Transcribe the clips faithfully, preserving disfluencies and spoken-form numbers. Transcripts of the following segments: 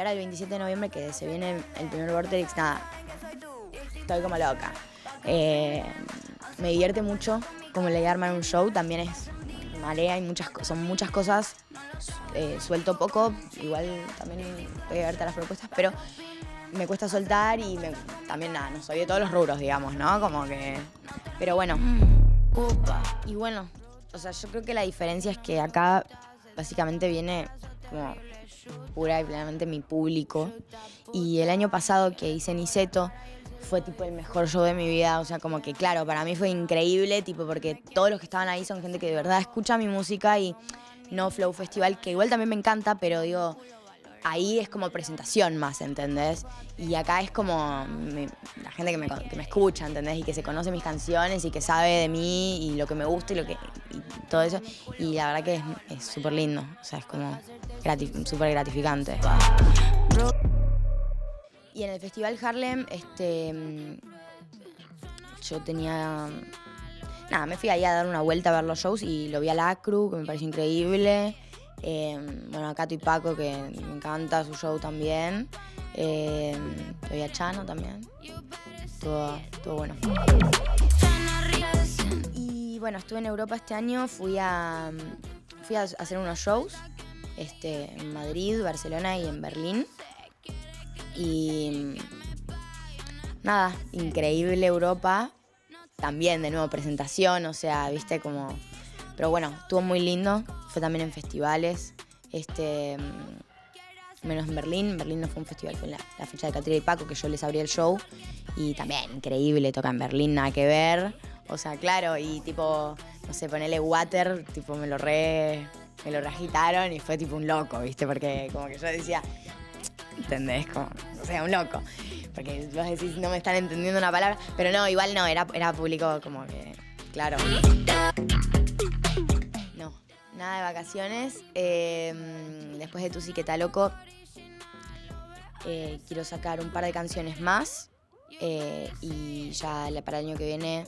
y ahora el veintisiete de noviembre que se viene el primer Vorterix, nada, estoy como loca. Eh, me divierte mucho, como la idea de armar un show también es marea, hay muchas, son muchas cosas, eh, suelto poco, igual también voy a verte las propuestas, pero me cuesta soltar y me, también nada, no soy de todos los rubros, digamos, ¿no? Como que... Pero bueno, y bueno, o sea, yo creo que la diferencia es que acá básicamente viene como pura y plenamente mi público, y el año pasado que hice Niceto fue tipo el mejor show de mi vida, o sea, como que claro, para mí fue increíble, tipo porque todos los que estaban ahí son gente que de verdad escucha mi música y no Flow Festival, que igual también me encanta, pero digo, ahí es como presentación más, ¿entendés? Y acá es como mi, la gente que me, que me escucha, ¿entendés? Y que se conoce mis canciones y que sabe de mí y lo que me gusta y lo que y todo eso. Y la verdad que es súper lindo, o sea, es como gratif- súper gratificante. Y en el Festival Harlem, este, yo tenía... Nada, me fui ahí a dar una vuelta a ver los shows y lo vi al Acru, que me pareció increíble. Eh, bueno, a Cato y Paco, que me encanta su show también. Eh, lo vi a Chano también. Todo, todo bueno. Y bueno, estuve en Europa este año, fui a, fui a hacer unos shows este, en Madrid, Barcelona y en Berlín. Y nada, increíble Europa. También, de nuevo, presentación, o sea, viste como... Pero bueno, estuvo muy lindo, fue también en festivales, este, menos en Berlín, Berlín no fue un festival, fue la, la fecha de Catriel y Paco, que yo les abrí el show, y también increíble, toca en Berlín, nada que ver, o sea, claro, y tipo, no sé, ponele Water, tipo me lo re, me lo reagitaron y fue tipo un loco, ¿viste? Porque como que yo decía, ¿entendés? Como, o sea, un loco, porque vos decís, no me están entendiendo una palabra, pero no, igual no, era, era público como que, claro. Nada de vacaciones. Eh, después de Tu Si Que Ta Loco, eh, quiero sacar un par de canciones más. Eh, y ya para el año que viene,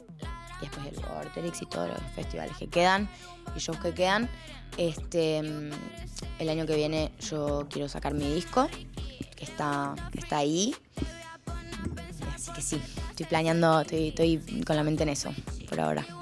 y después el Vorterix y todos los festivales que quedan, y shows que quedan, este, el año que viene yo quiero sacar mi disco, que está, que está ahí. Así que sí, estoy planeando, estoy, estoy con la mente en eso, por ahora.